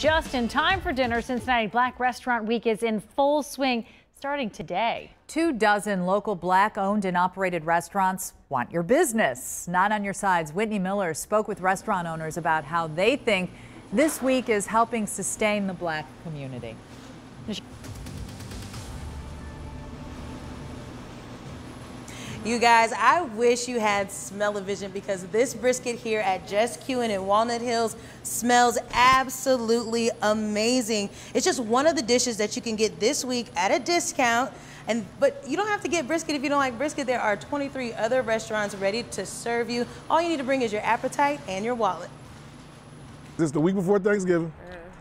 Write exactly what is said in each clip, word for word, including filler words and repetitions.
Just in time for dinner, Cincinnati Black Restaurant Week is in full swing starting today. Two dozen local Black-owned and operated restaurants want your business. Not on your sides, Whitney Miller spoke with restaurant owners about how they think this week is helping sustain the Black community. You guys, I wish you had smell-o-vision, because this brisket here at Just Qin in Walnut Hills smells absolutely amazing. It's just one of the dishes that you can get this week at a discount. And, but you don't have to get brisket if you don't like brisket. There are twenty-three other restaurants ready to serve you. All you need to bring is your appetite and your wallet. This is the week before Thanksgiving.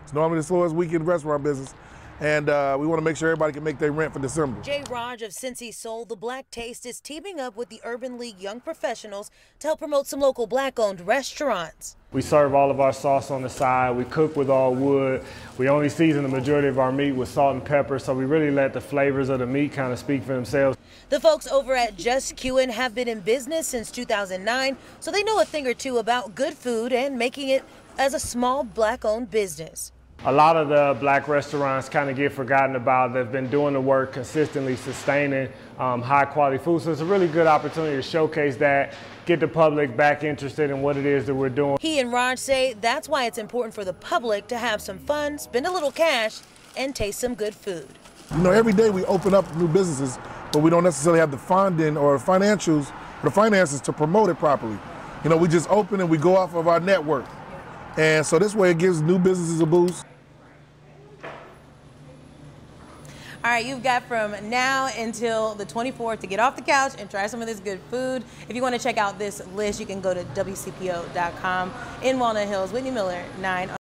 It's normally the slowest week in the restaurant business. And uh, we want to make sure everybody can make their rent for December. Jay Raj of Cincy Soul, the Black Taste, is teaming up with the Urban League Young Professionals to help promote some local Black-owned restaurants. We serve all of our sauce on the side. We cook with all wood. We only season the majority of our meat with salt and pepper, so we really let the flavors of the meat kind of speak for themselves. The folks over at Just Qin have been in business since two thousand nine, so they know a thing or two about good food and making it as a small Black-owned business. A lot of the Black restaurants kind of get forgotten about. They've been doing the work, consistently sustaining um, high quality food. So it's a really good opportunity to showcase that, get the public back interested in what it is that we're doing. He and Raj say that's why it's important for the public to have some fun, spend a little cash, and taste some good food. You know, every day we open up new businesses, but we don't necessarily have the funding or financials, or the finances to promote it properly. You know, we just open and we go off of our network. And so this way it gives new businesses a boost. All right, you've got from now until the twenty-fourth to get off the couch and try some of this good food. If you want to check out this list, you can go to W C P O dot com. In Walnut Hills, Whitney Miller, nine.